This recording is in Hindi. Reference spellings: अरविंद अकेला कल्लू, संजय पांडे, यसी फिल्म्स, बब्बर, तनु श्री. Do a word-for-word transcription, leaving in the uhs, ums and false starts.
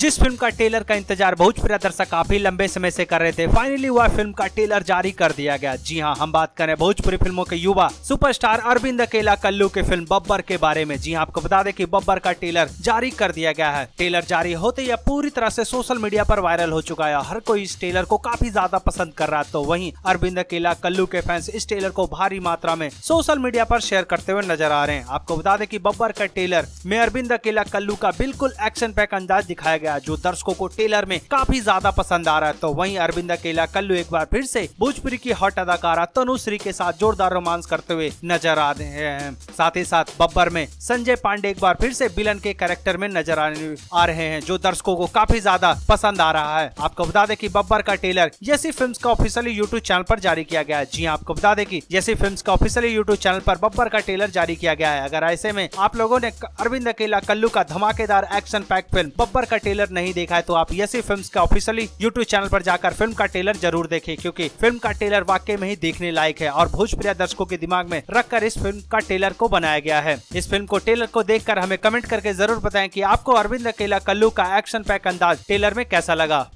जिस फिल्म का टेलर का इंतजार भोजपुरी दर्शक काफी लंबे समय से कर रहे थे, फाइनली वह फिल्म का टेलर जारी कर दिया गया। जी हां, हम बात करें भोजपुरी फिल्मों के युवा सुपरस्टार अरविंद अकेला कल्लू के फिल्म बब्बर के बारे में। जी हां, आपको बता दें कि बब्बर का टेलर जारी कर दिया गया है। टेलर जारी होते ही पूरी तरह से सोशल मीडिया पर वायरल हो चुका है। हर कोई इस टेलर को काफी ज्यादा पसंद कर रहा। तो वहीं अरविंद अकेला कल्लू के फैंस इस टेलर को भारी मात्रा में सोशल मीडिया पर शेयर करते हुए नजर आ रहे हैं। आपको बता दें कि बब्बर का टेलर में अरविंद अकेला कल्लू का बिल्कुल एक्शन पैक अंदाज दिखाया, जो दर्शकों को टेलर में काफी ज्यादा पसंद आ रहा है। तो वहीं अरविंद अकेला कल्लू एक बार फिर से भोजपुरी की हॉट अदाकारा तनु श्री के साथ जोरदार रोमांस करते हुए नजर आ रहे हैं। साथ ही साथ बब्बर में संजय पांडे एक बार फिर से विलन के कैरेक्टर में नजर आ रहे हैं, जो दर्शकों को काफी ज्यादा पसंद आ रहा है। आपको बता दें कि बब्बर का टेलर यसी फिल्म्स का ऑफिशियली यूट्यूब चैनल पर जारी किया गया है। जी आपको बता दें कि यसी फिल्म्स का ऑफिशियली यूट्यूब चैनल पर बब्बर का टेलर जारी किया गया है। अगर ऐसे में आप लोगों ने अरविंद अकेला कल्लू का धमाकेदार एक्शन पैक फिल्म बब्बर का टेलर नहीं देखा है तो आप यसी फिल्म्स का ऑफिशियली यूट्यूब चैनल पर जाकर फिल्म का टेलर जरूर देखें, क्योंकि फिल्म का टेलर वाकई में ही देखने लायक है और भोजपुरी दर्शकों के दिमाग में रखकर इस फिल्म का टेलर को बनाया गया है। इस फिल्म को टेलर को देखकर हमें कमेंट करके जरूर बताएं कि आपको अरविंद अकेला कल्लू का एक्शन पैक अंदाज टेलर में कैसा लगा।